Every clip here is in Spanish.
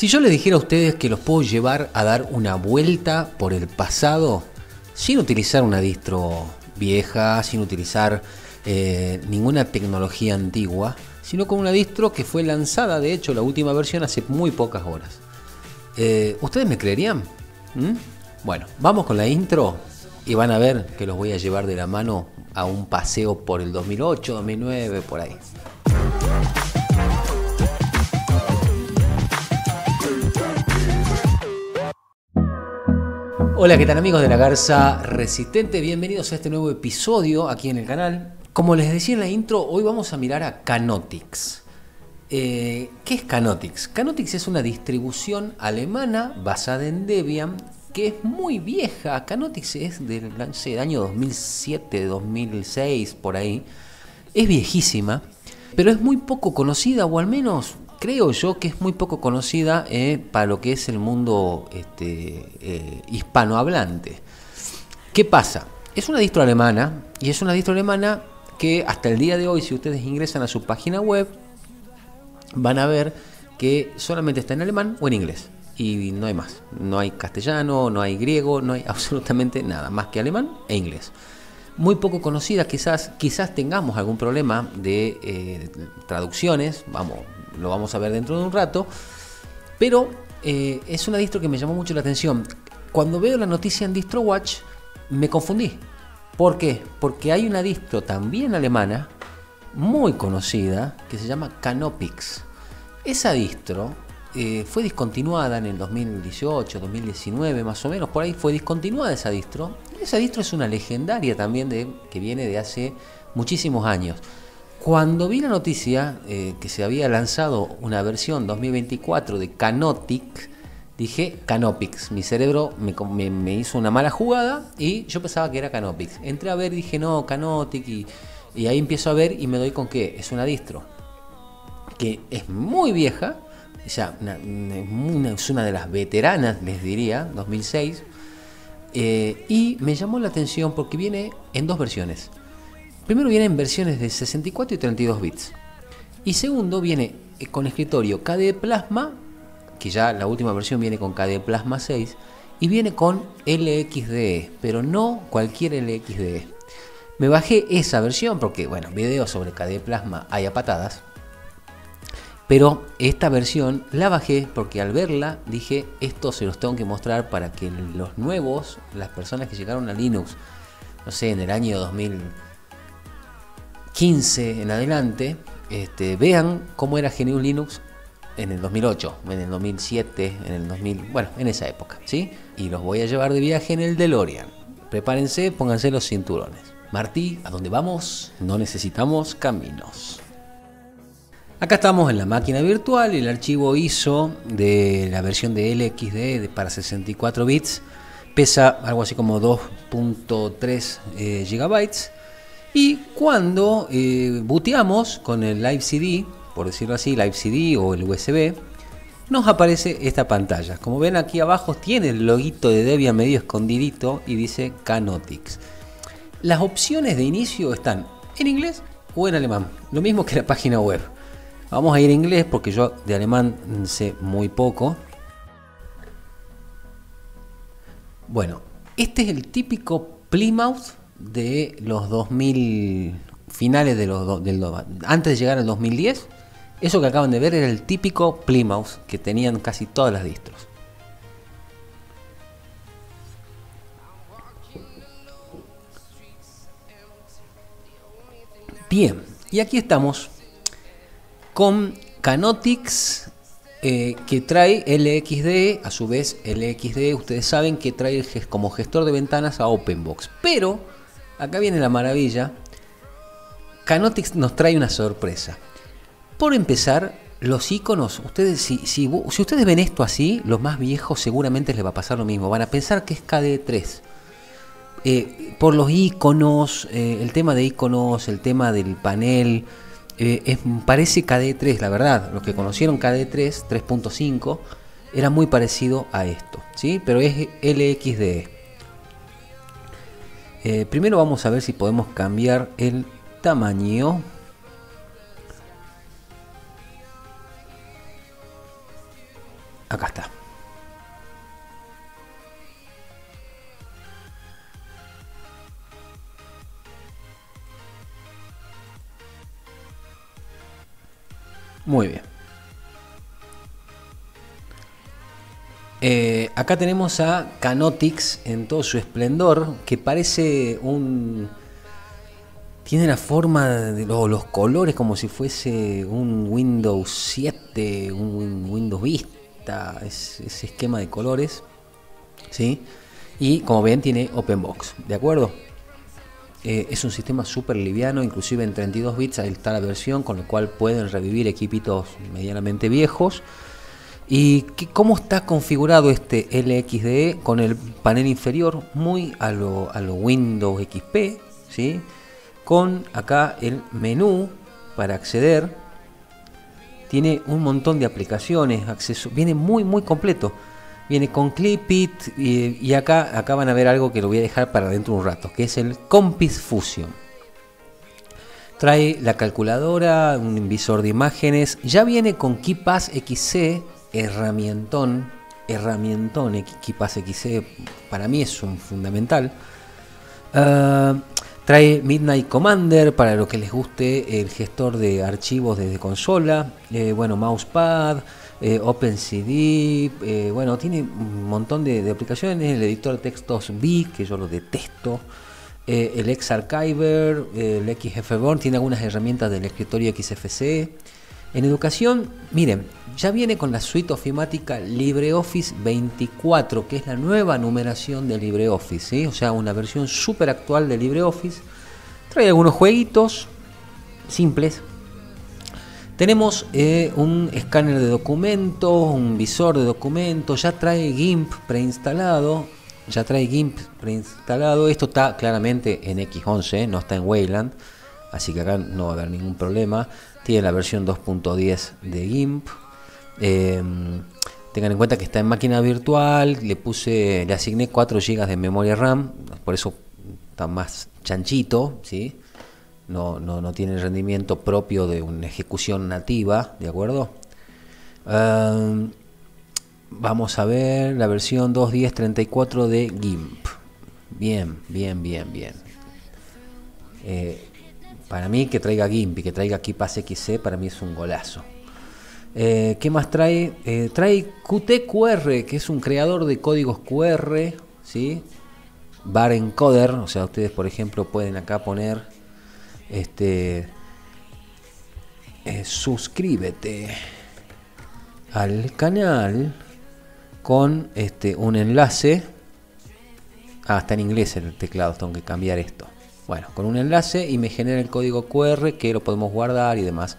Si yo les dijera a ustedes que los puedo llevar a dar una vuelta por el pasado sin utilizar una distro vieja, sin utilizar ninguna tecnología antigua, sino con una distro que fue lanzada, de hecho, la última versión hace muy pocas horas. ¿Ustedes me creerían? Bueno, vamos con la intro y van a ver que los voy a llevar de la mano a un paseo por el 2008, 2009, por ahí. Hola, ¿qué tal amigos de La Garza Resistente? Bienvenidos a este nuevo episodio aquí en el canal. Como les decía en la intro, hoy vamos a mirar a Kanotix. ¿Qué es Kanotix? Kanotix es una distribución alemana basada en Debian que es muy vieja. Kanotix es del año 2007, 2006, por ahí. Es viejísima, pero es muy poco conocida, o al menos creo yo que es muy poco conocida para lo que es el mundo hispanohablante. ¿Qué pasa? Es una distro alemana, y es una distro alemana que hasta el día de hoy, si ustedes ingresan a su página web, van a ver que solamente está en alemán o en inglés. Y no hay más. No hay castellano, no hay griego, no hay absolutamente nada más que alemán e inglés. Muy poco conocida, quizás tengamos algún problema de traducciones. Vamos, lo vamos a ver dentro de un rato. Pero es una distro que me llamó mucho la atención. Cuando veo la noticia en DistroWatch, me confundí. ¿Por qué? Porque hay una distro también alemana, muy conocida, que se llama Kanotix. Esa distro fue discontinuada en el 2018, 2019 más o menos, por ahí fue discontinuada esa distro. Esa distro es una legendaria también que viene de hace muchísimos años. Cuando vi la noticia que se había lanzado una versión 2024 de Kanotix, dije Kanotix. Mi cerebro me hizo una mala jugada y yo pensaba que era Kanotix. Entré a ver, dije no, Kanotix, y ahí empiezo a ver y me doy con que es una distro que es muy vieja, ya es una de las veteranas, les diría, 2006, y me llamó la atención porque viene en dos versiones. Primero viene en versiones de 64 y 32 bits, y segundo viene con escritorio KDE Plasma, que ya la última versión viene con KDE Plasma 6, y viene con LXDE, pero no cualquier LXDE. Me bajé esa versión porque, bueno, videos sobre KDE Plasma hay a patadas. Pero esta versión la bajé porque al verla dije, esto se los tengo que mostrar para que los nuevos, las personas que llegaron a Linux, no sé, en el año 2015 en adelante, vean cómo era GNU Linux en el 2008, en el 2007, en el 2000, bueno, en esa época, ¿sí? Y los voy a llevar de viaje en el DeLorean. Prepárense, pónganse los cinturones. Martí, ¿a dónde vamos? No necesitamos caminos. Acá estamos en la máquina virtual, el archivo ISO de la versión de LXDE para 64 bits. Pesa algo así como 2.3 GB. Y cuando booteamos con el Live CD, por decirlo así, Live CD o el USB, nos aparece esta pantalla. Como ven aquí abajo tiene el loguito de Debian medio escondidito y dice Kanotix. Las opciones de inicio están en inglés o en alemán, lo mismo que la página web. Vamos a ir a inglés porque yo de alemán sé muy poco. Bueno, este es el típico Plymouth de los 2000, finales de antes de llegar al 2010. Eso que acaban de ver era el típico Plymouth que tenían casi todas las distros. Bien, y aquí estamos con Kanotix, que trae LXDE, a su vez LXDE, ustedes saben que trae como gestor de ventanas a Openbox. Pero, acá viene la maravilla, Kanotix nos trae una sorpresa. Por empezar, los iconos, ustedes, si ustedes ven esto así, los más viejos seguramente les va a pasar lo mismo, van a pensar que es KDE3. Por los iconos, el tema de iconos, el tema del panel, parece KDE3, la verdad. Los que conocieron KDE3, 3.5, era muy parecido a esto, ¿sí? Pero es LXDE. Primero vamos a ver si podemos cambiar el tamaño. Muy bien. Acá tenemos a Kanotix en todo su esplendor, que parece un... Tiene la forma de los colores como si fuese un Windows 7, un Windows Vista, ese esquema de colores, ¿sí? Y como ven tiene Openbox, ¿de acuerdo? Es un sistema súper liviano, inclusive en 32 bits, ahí está la versión, con lo cual pueden revivir equipitos medianamente viejos. ¿Y cómo está configurado este LXDE? Con el panel inferior muy a lo Windows XP, ¿sí? Con acá el menú para acceder. Tiene un montón de aplicaciones, acceso, viene muy completo. Viene con Clipit y acá van a ver algo que lo voy a dejar para dentro un rato, que es el Compiz Fusion. Trae la calculadora, un visor de imágenes, ya viene con KeePassXC, herramientón KeePassXC, para mí es un fundamental. Trae Midnight Commander para lo que les guste, el gestor de archivos desde consola, bueno, mousepad, OpenCD, bueno, tiene un montón de aplicaciones, el editor de textos V, que yo lo detesto, el X-Archiver, el XFBorn, tiene algunas herramientas del escritorio XFCE. En educación, miren, ya viene con la suite ofimática LibreOffice 24, que es la nueva numeración de LibreOffice, ¿sí? O sea, una versión súper actual de LibreOffice. Trae algunos jueguitos simples. Tenemos un escáner de documentos, un visor de documentos, ya trae GIMP preinstalado. Esto está claramente en X11, no está en Wayland, así que acá no va a haber ningún problema. Tiene la versión 2.10 de GIMP. Tengan en cuenta que está en máquina virtual. Le asigné 4 GB de memoria RAM, por eso está más chanchito, ¿sí? No tiene el rendimiento propio de una ejecución nativa, ¿de acuerdo? Vamos a ver la versión 2.10.34 de GIMP. Bien. Para mí que traiga GIMP y que traiga KeePassXC, para mí es un golazo. ¿Qué más trae? Trae QtQR, que es un creador de códigos QR, ¿sí? Bar Encoder, o sea, ustedes por ejemplo pueden acá poner suscríbete al canal con un enlace. Ah, está en inglés el teclado, tengo que cambiar esto. Bueno, con un enlace y me genera el código QR que lo podemos guardar y demás.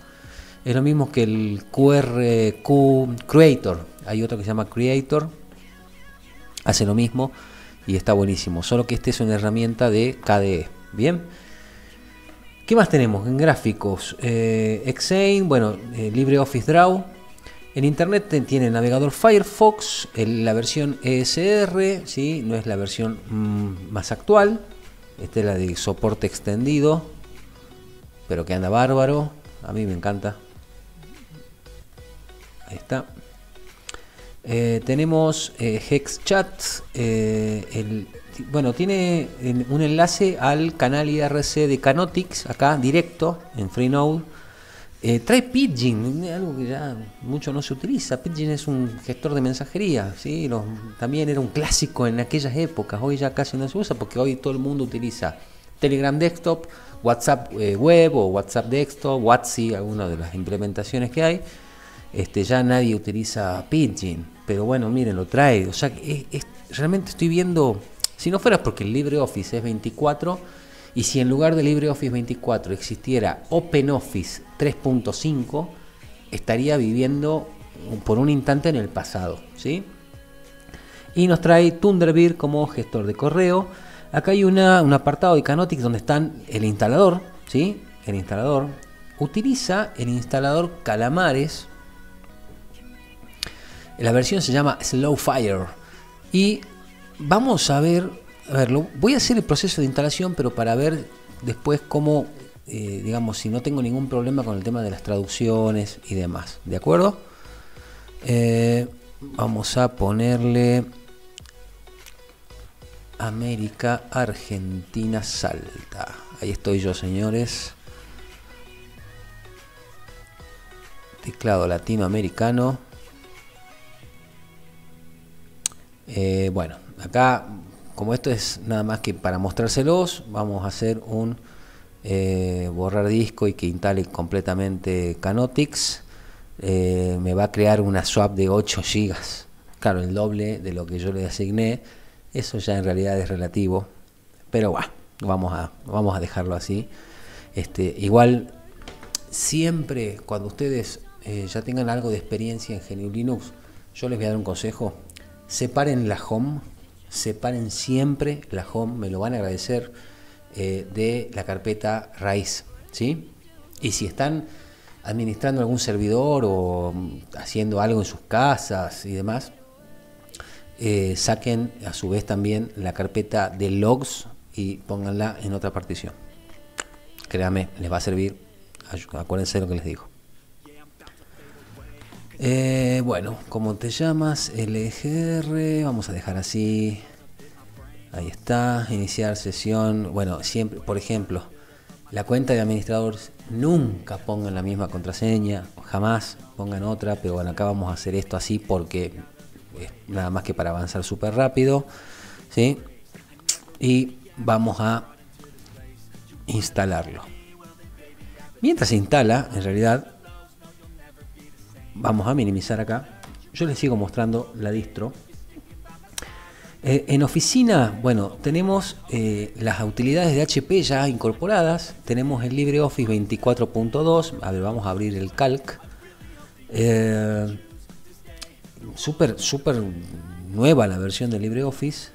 Es lo mismo que el QRQ Creator. Hay otro que se llama Creator. Hace lo mismo y está buenísimo. Solo que este es una herramienta de KDE. Bien. ¿Qué más tenemos en gráficos? Exaile, bueno, LibreOffice Draw. En internet tiene el navegador Firefox, la versión ESR, ¿sí? No es la versión más actual. Esta es la de soporte extendido, pero que anda bárbaro. A mí me encanta. Ahí está. Tenemos HexChat. Bueno, tiene un enlace al canal IRC de Kanotix, acá directo en Freenode. Trae Pidgin, algo que ya mucho no se utiliza. Pidgin es un gestor de mensajería, ¿sí? También era un clásico en aquellas épocas. Hoy ya casi no se usa porque hoy todo el mundo utiliza Telegram Desktop, WhatsApp Web o WhatsApp Desktop, WhatsApp, alguna de las implementaciones que hay. Ya nadie utiliza Pidgin, pero bueno, miren, lo trae. O sea, realmente estoy viendo, si no fuera porque el LibreOffice es 24, y si en lugar de LibreOffice 24 existiera OpenOffice 3.5, estaría viviendo por un instante en el pasado, ¿sí? Y nos trae Thunderbird como gestor de correo. Acá hay un apartado de Kanotix donde están el instalador, ¿sí? El instalador. Utiliza el instalador Calamares. La versión se llama Slowfire. Y vamos a ver... voy a hacer el proceso de instalación, pero para ver después cómo, digamos, si no tengo ningún problema con el tema de las traducciones y demás, ¿de acuerdo? Vamos a ponerle América Argentina Salta. Ahí estoy yo, señores. teclado latinoamericano. Bueno, acá, como esto es nada más que para mostrárselos, vamos a hacer un borrar disco y que instale completamente Kanotix. Me va a crear una swap de 8 GB. Claro, el doble de lo que yo le asigné. Eso ya en realidad es relativo. Pero bueno, vamos a dejarlo así. Igual, siempre cuando ustedes ya tengan algo de experiencia en GNU Linux, yo les voy a dar un consejo. Separen la home, separen siempre la home, me lo van a agradecer, de la carpeta raíz, ¿sí? Y si están administrando algún servidor o haciendo algo en sus casas y demás, saquen a su vez también la carpeta de logs y pónganla en otra partición. Créanme, les va a servir, acuérdense de lo que les digo. Bueno, ¿cómo te llamas? LGR, vamos a dejar así. Ahí está, iniciar sesión. Bueno, siempre, por ejemplo, la cuenta de administrador, nunca pongan la misma contraseña, jamás pongan otra, pero bueno, acá vamos a hacer esto así porque es nada más que para avanzar súper rápido, ¿sí? Y vamos a instalarlo. Mientras se instala, en realidad, vamos a minimizar acá. Yo les sigo mostrando la distro. En oficina, bueno, tenemos las utilidades de HP ya incorporadas. Tenemos el LibreOffice 24.2. A ver, vamos a abrir el calc. Súper nueva la versión de LibreOffice.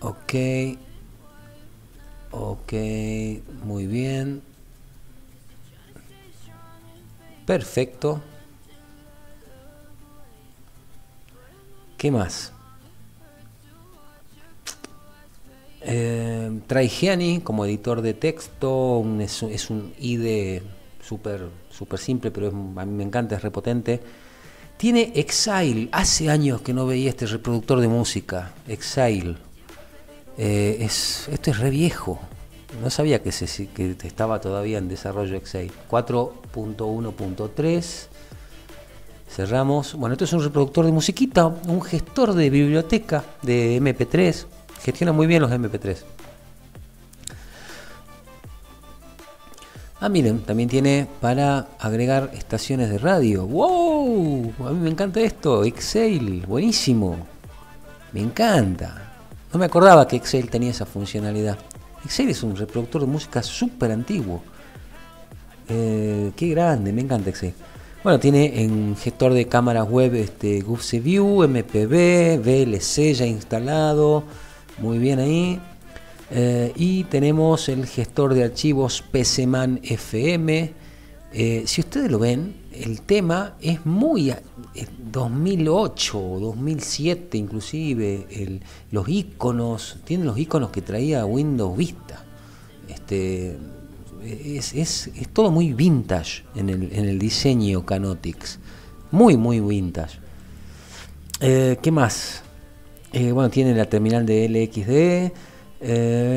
Ok. Ok, muy bien. Perfecto. ¿Qué más? Trae Geany como editor de texto. Es un IDE súper simple, pero a mí me encanta, es repotente. Tiene Exaile. Hace años que no veía este reproductor de música. Exaile. Esto es re viejo. No sabía que estaba todavía en desarrollo Exaile. 4.1.3. Cerramos. Bueno, esto es un reproductor de musiquita, un gestor de biblioteca de MP3. Gestiona muy bien los MP3. Ah, miren, también tiene para agregar estaciones de radio. ¡Wow! A mí me encanta esto. Exaile, buenísimo. Me encanta. No me acordaba que Exaile tenía esa funcionalidad. Exaile es un reproductor de música súper antiguo. Qué grande, me encanta Exaile. Bueno, tiene en gestor de cámaras web GuseView, MPB, VLC ya instalado. Muy bien ahí. Y tenemos el gestor de archivos PCMan FM. Si ustedes lo ven, el tema es muy 2008, 2007 inclusive. Los iconos, tienen los iconos que traía Windows Vista. Es todo muy vintage en el diseño Kanotix. Muy vintage. ¿Qué más? Bueno, tiene la terminal de LXDE,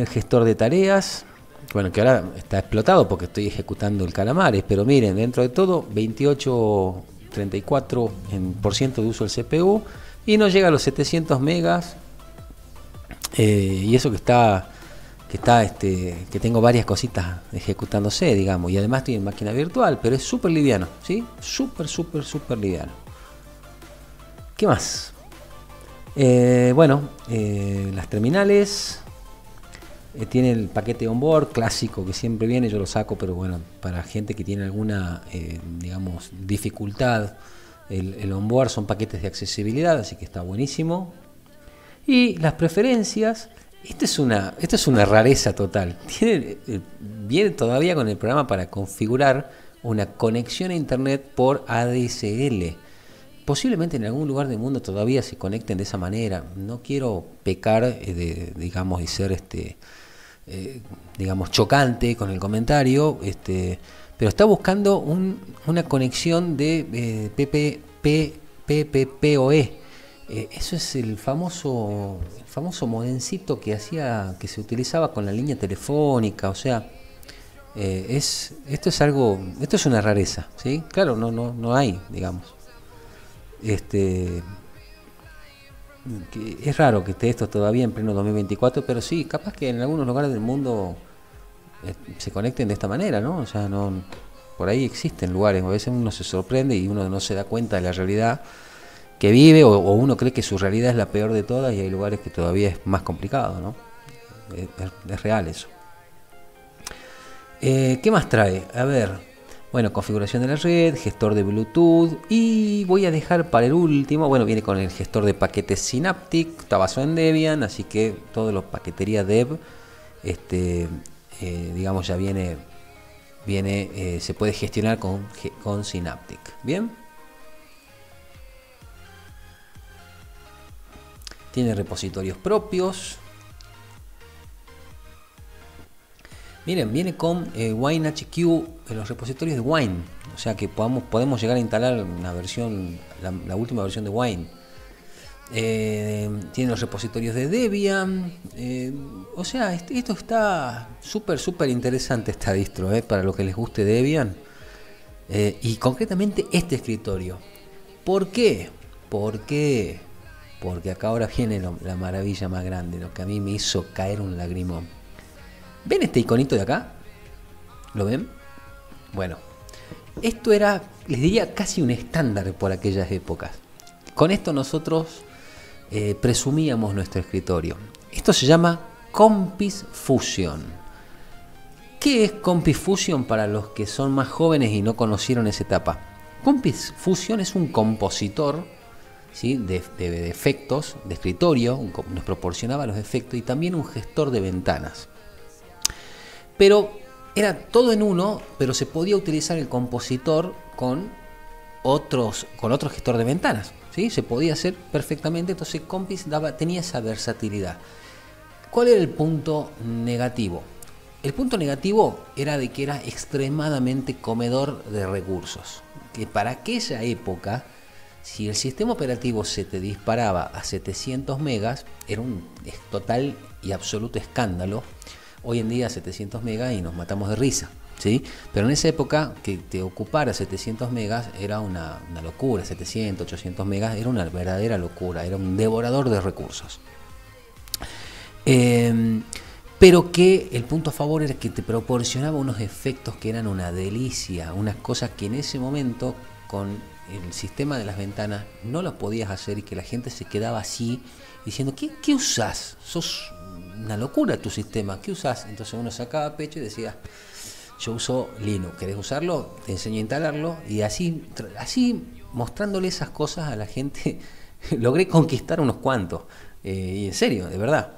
gestor de tareas. Bueno, que ahora está explotado porque estoy ejecutando el Calamares, pero miren, dentro de todo, 28-34% de uso del CPU y no llega a los 700 megas. Y eso que tengo varias cositas ejecutándose, digamos, y además estoy en máquina virtual, pero es súper liviano, ¿sí? Súper liviano. ¿Qué más? Bueno, las terminales. Tiene el paquete onboard clásico que siempre viene, yo lo saco, pero bueno, para gente que tiene alguna, digamos, dificultad, el onboard son paquetes de accesibilidad, así que está buenísimo. Y las preferencias. Esto es una rareza total. Viene todavía con el programa para configurar una conexión a internet por ADSL. Posiblemente en algún lugar del mundo todavía se conecten de esa manera. No quiero pecar digamos, y ser digamos, chocante con el comentario, pero está buscando una conexión de PPPoE. Eso es el famoso modencito que se utilizaba con la línea telefónica, o sea, Esto es una rareza, ¿sí? Claro, no hay, digamos. Es raro que esté esto todavía en pleno 2024, pero sí, capaz que en algunos lugares del mundo se conecten de esta manera, ¿no? O sea, no, por ahí existen lugares, a veces uno se sorprende y uno no se da cuenta de la realidad que vive, o uno cree que su realidad es la peor de todas, y hay lugares que todavía es más complicado, ¿no? Es real eso. ¿Qué más trae? A ver, bueno, configuración de la red, gestor de Bluetooth, y voy a dejar para el último, bueno, viene con el gestor de paquetes Synaptic, está basado en Debian, así que todo lo paquetería Dev, digamos, ya viene se puede gestionar con Synaptic, ¿bien? Tiene repositorios propios. Miren, viene con WineHQ, los repositorios de Wine, o sea que podemos llegar a instalar una versión, la última versión de Wine. Tiene los repositorios de Debian, o sea, esto está súper interesante, esta distro, para los que les guste Debian, y concretamente este escritorio. ¿Por qué? Porque acá ahora viene la maravilla más grande, lo que a mí me hizo caer un lagrimón. ¿Ven este iconito de acá? ¿Lo ven? Bueno, esto era, les diría, casi un estándar por aquellas épocas. Con esto nosotros presumíamos nuestro escritorio. Esto se llama Compiz Fusion. ¿Qué es Compiz Fusion para los que son más jóvenes y no conocieron esa etapa? Compiz Fusion es un compositor, ¿sí?, de efectos de escritorio, nos proporcionaba los efectos, y también un gestor de ventanas. Pero era todo en uno, pero se podía utilizar el compositor con otro gestor de ventanas, ¿sí? Se podía hacer perfectamente, entonces Compiz tenía esa versatilidad. ¿Cuál era el punto negativo? El punto negativo era de que era extremadamente comedor de recursos. Que para aquella época, si el sistema operativo se te disparaba a 700 megas, era un total y absoluto escándalo. Hoy en día 700 megas y nos matamos de risa, ¿sí? Pero en esa época que te ocupara 700 megas era una locura, 700, 800 megas era una verdadera locura, era un devorador de recursos. Pero que el punto a favor era que te proporcionaba unos efectos que eran una delicia, unas cosas que en ese momento con el sistema de las ventanas no las podías hacer, y que la gente se quedaba así diciendo, ¿qué usás? Sos una locura tu sistema, ¿qué usás? Entonces uno sacaba pecho y decía, yo uso Linux, ¿querés usarlo? Te enseño a instalarlo, y así mostrándole esas cosas a la gente logré conquistar unos cuantos, y en serio, de verdad.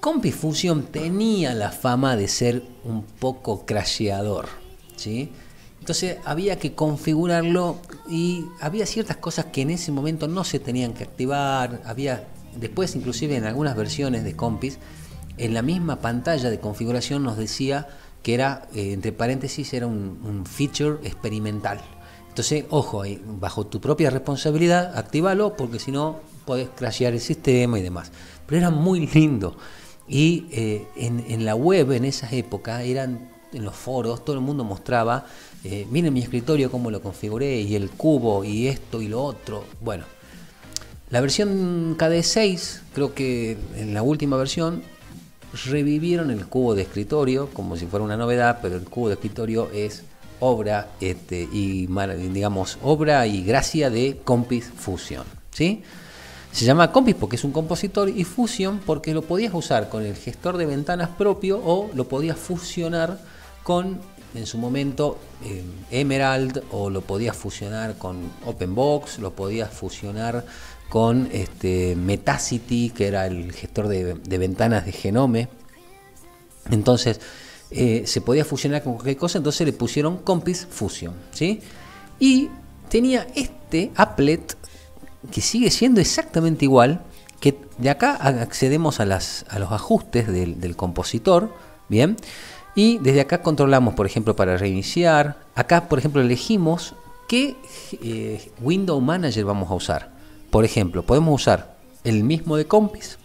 Compiz Fusion tenía la fama de ser un poco crasheador, ¿sí? Entonces había que configurarlo, y había ciertas cosas que en ese momento no se tenían que activar. Había después, inclusive en algunas versiones de Compiz, en la misma pantalla de configuración nos decía que era, entre paréntesis, era un feature experimental. Entonces, ojo, bajo tu propia responsabilidad, actívalo, porque si no, podés crashear el sistema y demás. Pero era muy lindo. Y en la web, en esas épocas, en los foros, todo el mundo mostraba, miren mi escritorio, cómo lo configuré, y el cubo, y esto, y lo otro. Bueno. La versión KDE 6, creo que en la última versión revivieron el cubo de escritorio como si fuera una novedad, pero el cubo de escritorio es obra y gracia de Compiz Fusion, ¿sí? Se llama Compiz porque es un compositor, y Fusion porque lo podías usar con el gestor de ventanas propio, o lo podías fusionar con, en su momento, Emerald, o lo podías fusionar con Openbox, lo podías fusionar con Metacity, que era el gestor de ventanas de Genome. Entonces se podía fusionar con cualquier cosa, entonces le pusieron Compiz Fusion, ¿sí? Y tenía este applet que sigue siendo exactamente igual, que de acá accedemos a los ajustes del compositor, ¿bien? Y desde acá controlamos, por ejemplo, para reiniciar. Acá, por ejemplo, elegimos qué Window Manager vamos a usar. Por ejemplo, podemos usar el mismo de Compiz,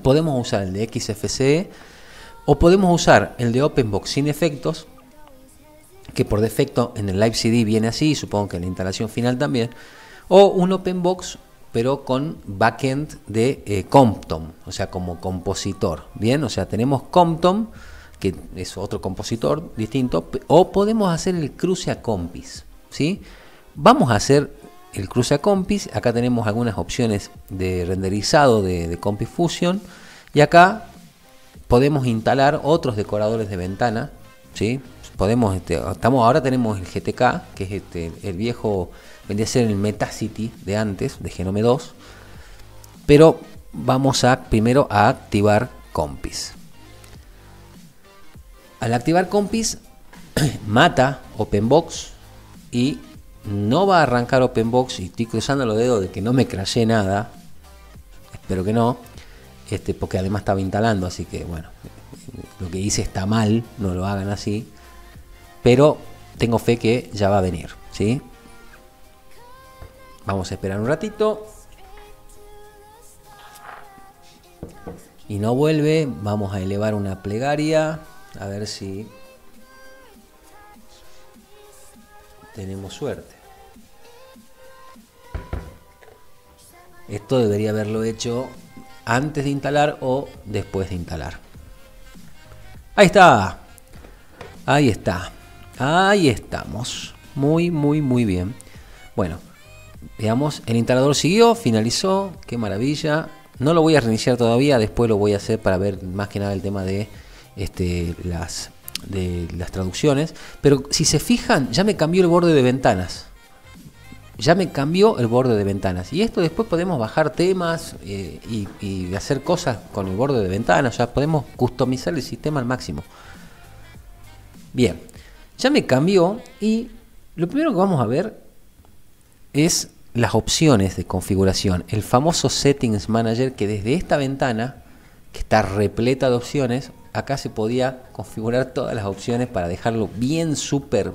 podemos usar el de XFCE, O podemos usar el de Openbox sin efectos, que por defecto en el Live CD viene así, supongo que en la instalación final también, o un Openbox pero con backend de Compton, o sea, como compositor. Bien, o sea, tenemos Compton, que es otro compositor distinto, o podemos hacer el cruce a Compiz, ¿sí? Vamos a hacer el cruce a Compiz. Acá tenemos algunas opciones de renderizado de Compiz Fusion, y acá podemos instalar otros decoradores de ventana, ¿sí? Podemos, ahora tenemos el GTK, que es el viejo, vendría a ser el Metacity de antes, de Genome 2, pero vamos a primero a activar Compiz. Al activar Compiz, mata Openbox y no va a arrancar Openbox, y estoy cruzando los dedos de que no me crashee nada, espero que no, porque además estaba instalando, así que bueno, lo que hice está mal, no lo hagan así, pero tengo fe que ya va a venir, ¿sí? Vamos a esperar un ratito. Y no vuelve, vamos a elevar una plegaria, a ver si tenemos suerte. Esto debería haberlo hecho antes de instalar o después de instalar. Ahí está. Ahí está. Ahí estamos. Muy, muy, muy bien. Bueno, veamos. El instalador siguió, finalizó. Qué maravilla. No lo voy a reiniciar todavía. Después lo voy a hacer para ver más que nada el tema de las traducciones. Pero si se fijan, ya me cambió el borde de ventanas. Ya me cambió el borde de ventanas. Y esto después podemos bajar temas y hacer cosas con el borde de ventanas. O sea, podemos customizar el sistema al máximo. Bien. Ya me cambió, y lo primero que vamos a ver es las opciones de configuración. El famoso Settings Manager, que desde esta ventana, que está repleta de opciones, acá se podía configurar todas las opciones para dejarlo bien súper,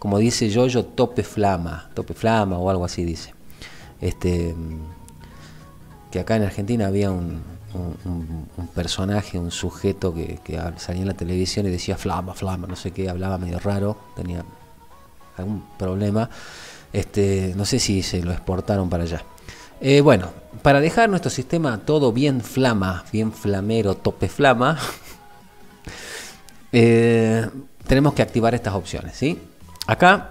como dice Yoyo, tope flama o algo así dice. Que acá en Argentina había un personaje, un sujeto que salía en la televisión y decía flama, flama, no sé qué, hablaba medio raro, tenía algún problema, no sé si se lo exportaron para allá. Bueno, para dejar nuestro sistema todo bien flama, bien flamero, tope flama, tenemos que activar estas opciones, ¿sí? Acá,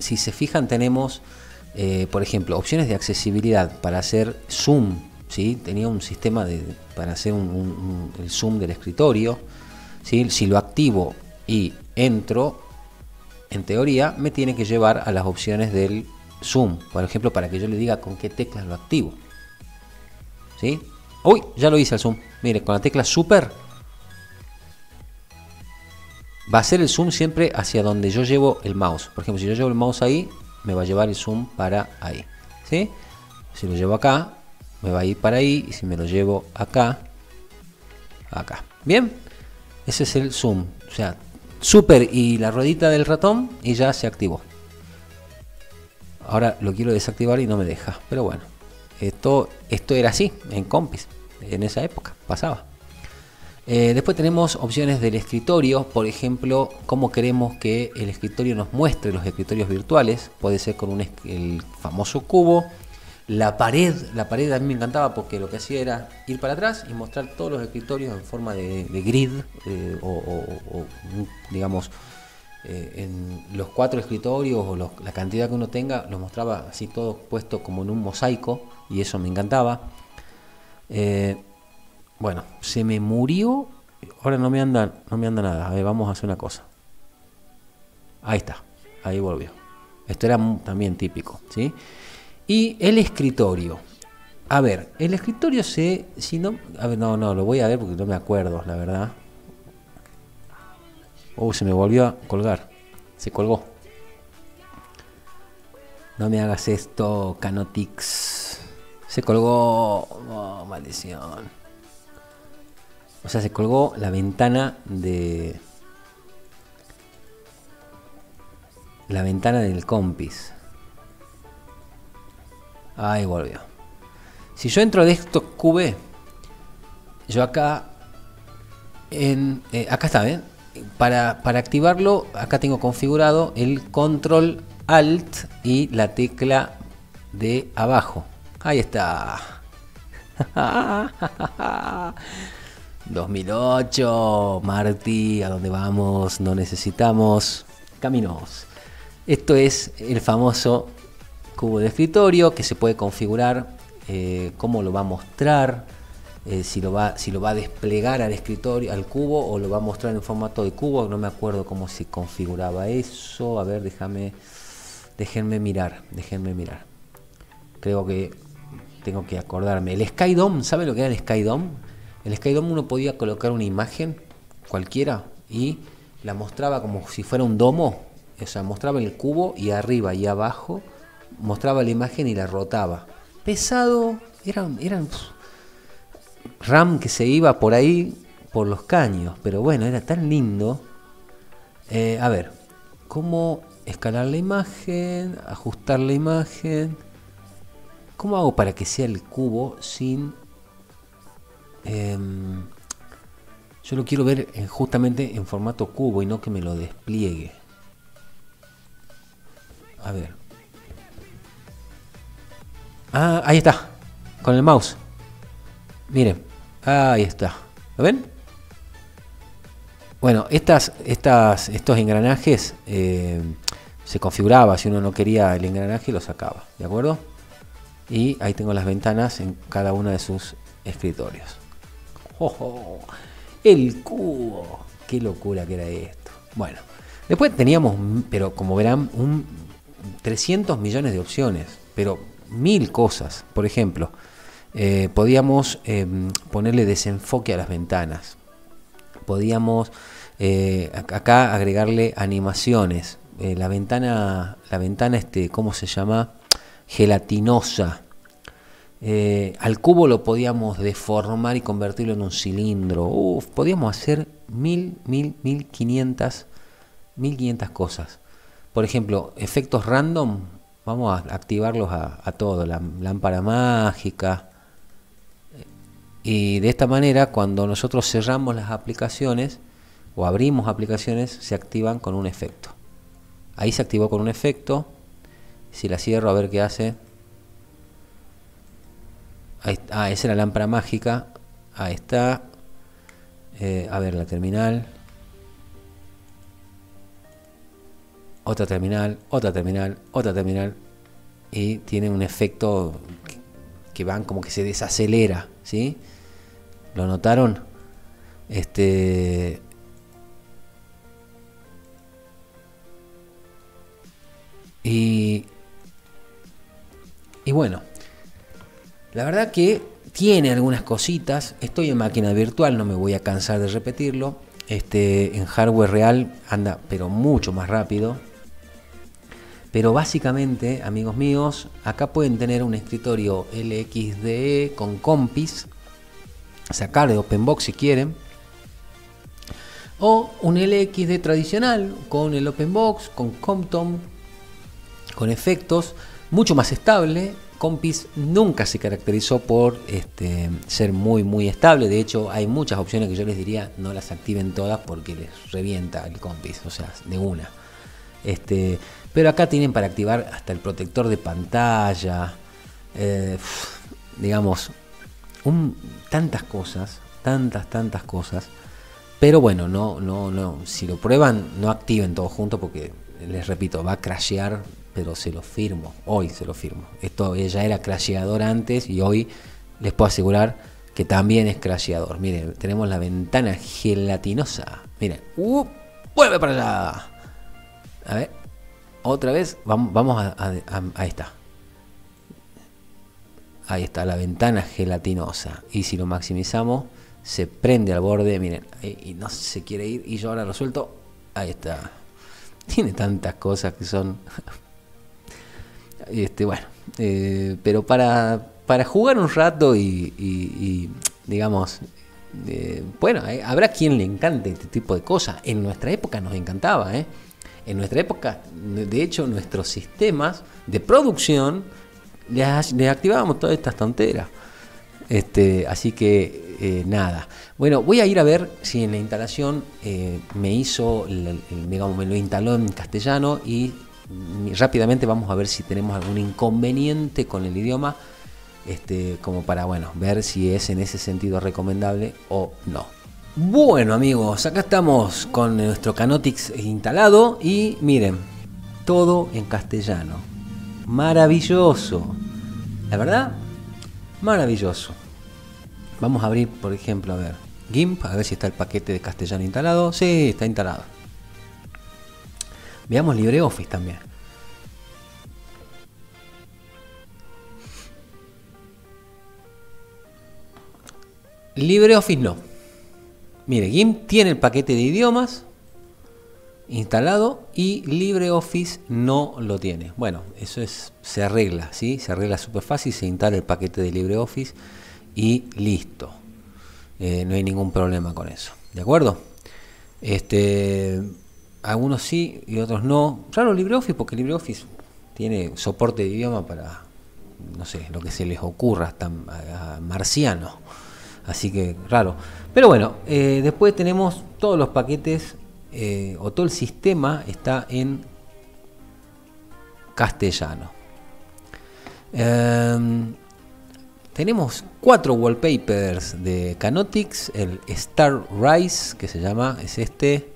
si se fijan, tenemos, por ejemplo, opciones de accesibilidad para hacer zoom. ¿Sí? Tenía un sistema para hacer el zoom del escritorio, ¿sí? Si lo activo y entro, en teoría me tiene que llevar a las opciones del zoom, por ejemplo, para que yo le diga con qué teclas lo activo, ¿sí? Uy, ya lo hice el zoom, mire, con la tecla super va a ser el zoom siempre hacia donde yo llevo el mouse. Por ejemplo, si yo llevo el mouse ahí, me va a llevar el zoom para ahí, ¿sí? Si lo llevo acá, me va a ir para ahí, y si me lo llevo acá, acá. Bien, ese es el zoom, o sea, super y la ruedita del ratón, y ya se activó. Ahora lo quiero desactivar y no me deja, pero bueno, esto era así en Compiz, en esa época pasaba. Después tenemos opciones del escritorio, por ejemplo, cómo queremos que el escritorio nos muestre los escritorios virtuales. Puede ser con el famoso cubo. La pared a mí me encantaba porque lo que hacía era ir para atrás y mostrar todos los escritorios en forma de grid, o digamos, en los 4 escritorios o la cantidad que uno tenga, los mostraba así todo puesto como en un mosaico, y eso me encantaba. Bueno, se me murió, ahora no me anda nada. A ver, vamos a hacer una cosa. Ahí está, ahí volvió. Esto era también típico, ¿sí? Y el escritorio. A ver, el escritorio no, lo voy a ver porque no me acuerdo, la verdad. Oh, se me volvió a colgar. Se colgó. No me hagas esto, Kanotix. Se colgó. Oh, maldición. O sea, se colgó la ventana de... la ventana del Compiz. Ahí volvió. Si yo entro a Desktop QV, yo acá acá está, ¿ven? Para activarlo, acá tengo configurado el control alt y la tecla de abajo. Ahí está. 2008, Marty, a dónde vamos, no necesitamos caminos. Esto es el famoso cubo de escritorio que se puede configurar, cómo lo va a mostrar, si lo va a desplegar al escritorio, al cubo, o lo va a mostrar en formato de cubo. No me acuerdo cómo se configuraba eso. A ver, déjenme mirar. Creo que tengo que acordarme. El SkyDome, ¿saben lo que era el SkyDome? El SkyDome uno podía colocar una imagen cualquiera y la mostraba como si fuera un domo. O sea, mostraba el cubo y arriba y abajo mostraba la imagen y la rotaba. Pesado, eran RAM que se iba por ahí, por los caños. Pero bueno, era tan lindo. A ver, ¿cómo escalar la imagen? Ajustar la imagen. ¿Cómo hago para que sea el cubo sin...? Yo lo quiero ver justamente en formato cubo y no que me lo despliegue. A ver. Ah, ahí está. Con el mouse. Miren. Ahí está. ¿Lo ven? Bueno, estos engranajes se configuraba. Si uno no quería el engranaje, lo sacaba. ¿De acuerdo? Y ahí tengo las ventanas en cada una de sus escritorios. ¡Oh! ¡El cubo! ¡Qué locura que era esto! Bueno. Después teníamos, pero como verán, 300 millones de opciones. Pero mil cosas. Por ejemplo, podíamos ponerle desenfoque a las ventanas. Podíamos acá agregarle animaciones. La ventana ¿cómo se llama? Gelatinosa. Al cubo lo podíamos deformar y convertirlo en un cilindro. Uf, podíamos hacer 1500 cosas. Por ejemplo, efectos random. Vamos a activarlos a todo, la lámpara mágica. Y de esta manera, cuando nosotros cerramos las aplicaciones o abrimos aplicaciones, se activan con un efecto. Ahí se activó con un efecto. Si la cierro, a ver qué hace. Ahí, esa era la lámpara mágica. Ahí está. A ver, la terminal. Otra terminal, otra terminal, otra terminal. Y tiene un efecto que van como que se desacelera, ¿sí? ¿Lo notaron? Y bueno, la verdad que tiene algunas cositas. Estoy en máquina virtual, no me voy a cansar de repetirlo. En hardware real anda pero mucho más rápido. Pero básicamente, amigos míos, acá pueden tener un escritorio LXDE con Compiz, sacar de Openbox si quieren, o un LXDE tradicional con el Openbox, con Compton, con efectos, mucho más estable. Compiz nunca se caracterizó por ser muy estable. De hecho, hay muchas opciones que yo les diría no las activen todas porque les revienta el Compiz, o sea, de una. Pero acá tienen para activar hasta el protector de pantalla, digamos, tantas cosas. Pero bueno, no, si lo prueban, no activen todo junto porque, les repito, va a crashear, pero se lo firmo, hoy se lo firmo. Esto ya era crasheador antes y hoy les puedo asegurar que también es crasheador. Miren, tenemos la ventana gelatinosa, miren, vuelve para allá. A ver. Otra vez, vamos ahí está. Ahí está la ventana gelatinosa. Y si lo maximizamos, se prende al borde. Miren, y no se quiere ir. Y yo ahora lo suelto. Ahí está. Tiene tantas cosas que son... bueno, pero para jugar un rato y digamos... bueno, habrá quien le encante este tipo de cosas. En nuestra época nos encantaba, ¿eh? En nuestra época, de hecho, nuestros sistemas de producción les activábamos todas estas tonteras. Así que nada. Bueno, voy a ir a ver si en la instalación me hizo, digamos, me lo instaló en castellano, y rápidamente vamos a ver si tenemos algún inconveniente con el idioma, como para, bueno, ver si es en ese sentido recomendable o no. Bueno, amigos, acá estamos con nuestro Kanotix instalado y miren, todo en castellano. Maravilloso, la verdad, maravilloso. Vamos a abrir, por ejemplo, a ver, GIMP, a ver si está el paquete de castellano instalado. Sí, está instalado. Veamos LibreOffice también. LibreOffice no. Mire, GIMP tiene el paquete de idiomas instalado y LibreOffice no lo tiene. Bueno, eso es, se arregla, ¿sí? Se arregla súper fácil, se instala el paquete de LibreOffice y listo. No hay ningún problema con eso, ¿de acuerdo? Algunos sí y otros no. Raro LibreOffice, porque LibreOffice tiene soporte de idioma para, no sé, lo que se les ocurra, hasta marciano. Así que raro. Pero bueno, después tenemos todos los paquetes, o todo el sistema está en castellano. Tenemos 4 wallpapers de Kanotix. El Star Rise, que se llama, es este.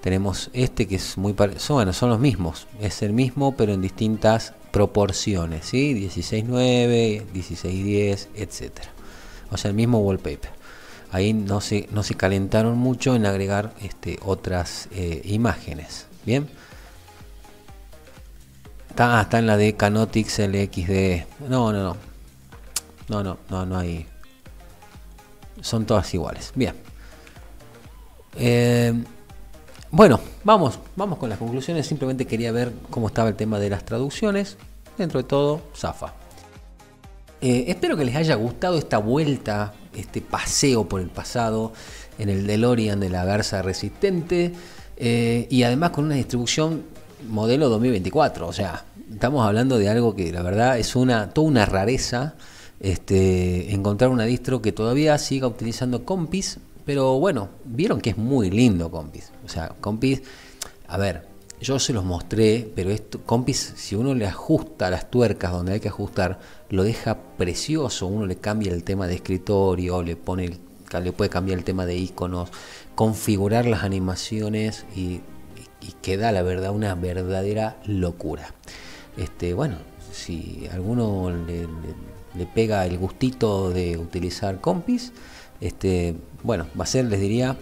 Tenemos este, que es muy parecido, bueno, son los mismos, es el mismo pero en distintas proporciones, ¿sí? 16:9, 16:10, etc. O sea, el mismo wallpaper. Ahí no se calentaron mucho en agregar otras imágenes. Bien. Está en la de Kanotix LXDE. No hay. Son todas iguales. Bien. Bueno, vamos con las conclusiones. Simplemente quería ver cómo estaba el tema de las traducciones. Dentro de todo, zafa. Espero que les haya gustado esta vuelta, este paseo por el pasado en el DeLorean de la Garza Resistente, y además con una distribución modelo 2024. O sea, estamos hablando de algo que la verdad es toda una rareza, encontrar una distro que todavía siga utilizando Compiz. Pero bueno, vieron que es muy lindo Compiz. O sea, Compiz, a ver, yo se los mostré, pero esto, Compiz, si uno le ajusta las tuercas donde hay que ajustar, lo deja precioso. Uno le cambia el tema de escritorio, le puede cambiar el tema de iconos, configurar las animaciones y queda, la verdad, una verdadera locura. Bueno, si alguno le pega el gustito de utilizar Compiz, bueno, va a ser, les diría,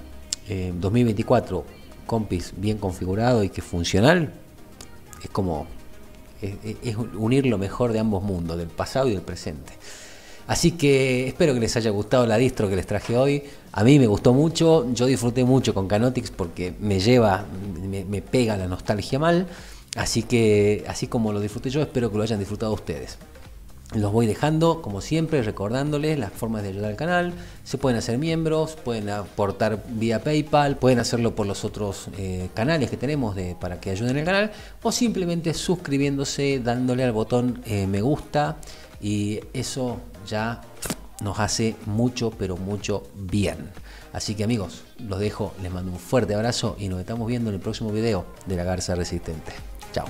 2024, Compiz bien configurado y que funcional. Es como es unir lo mejor de ambos mundos, del pasado y del presente. Así que espero que les haya gustado la distro que les traje hoy. A mí me gustó mucho, yo disfruté mucho con Kanotix porque me pega la nostalgia mal. Así que, así como lo disfruté yo, espero que lo hayan disfrutado ustedes. Los voy dejando, como siempre, recordándoles las formas de ayudar al canal. Se pueden hacer miembros, pueden aportar vía PayPal, pueden hacerlo por los otros canales que tenemos para que ayuden al canal, o simplemente suscribiéndose, dándole al botón me gusta, y eso ya nos hace mucho, pero mucho bien. Así que, amigos, los dejo, les mando un fuerte abrazo y nos estamos viendo en el próximo video de La Garza Resistente. Chao.